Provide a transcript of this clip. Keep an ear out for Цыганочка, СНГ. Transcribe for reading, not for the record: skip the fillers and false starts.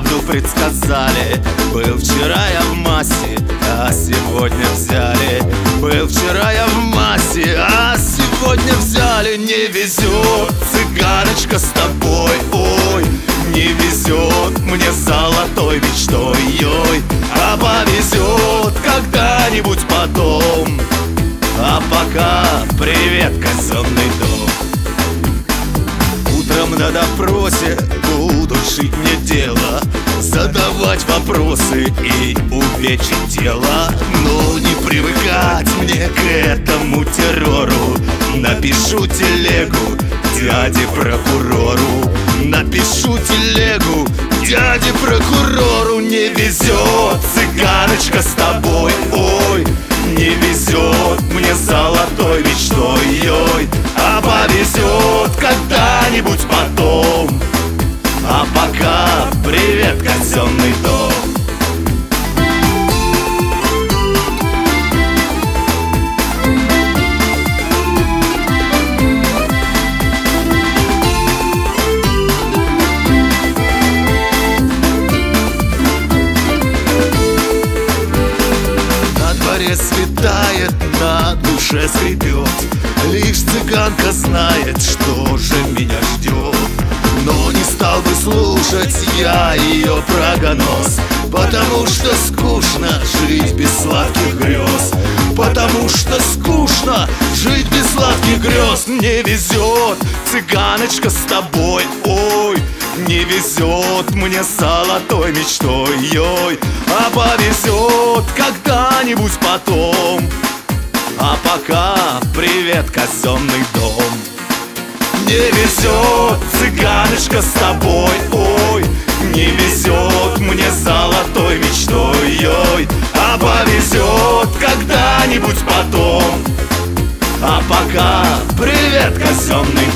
правду предсказали. Был вчера я в массе, а сегодня взяли. Был вчера я в массе, а сегодня взяли. Не везет, цыганочка, с тобой, ой. Не везет мне золотой мечтой, ой. А повезет когда-нибудь потом. А пока привет, казенный дом. Утром на допросе будут шить мне дело, задавать вопросы и увечить тело. Но не привыкать мне к этому террору. Напишу телегу дяде прокурору. Напишу телегу дяде прокурору. Не везет, цыганочка, с тобой, ой. Не везет мне золотой мечтой, ой. А повезет когда-нибудь потом. А пока привет, казенный дом. Светает, на душе скребет. Лишь цыганка знает, что же меня ждет. Но не стал бы слушать я ее прогноз, потому что скучно жить без сладких грез. Потому что скучно жить без сладких грез. Не везет, цыганочка, с тобой, ой. Не везет мне золотой мечтой, ой. А повезет когда-нибудь потом. А пока привет, казенный дом. Не везет, цыганочка, с тобой, ой. Не везет мне золотой мечтой, ой. А повезет когда-нибудь потом. А пока привет, казенный дом.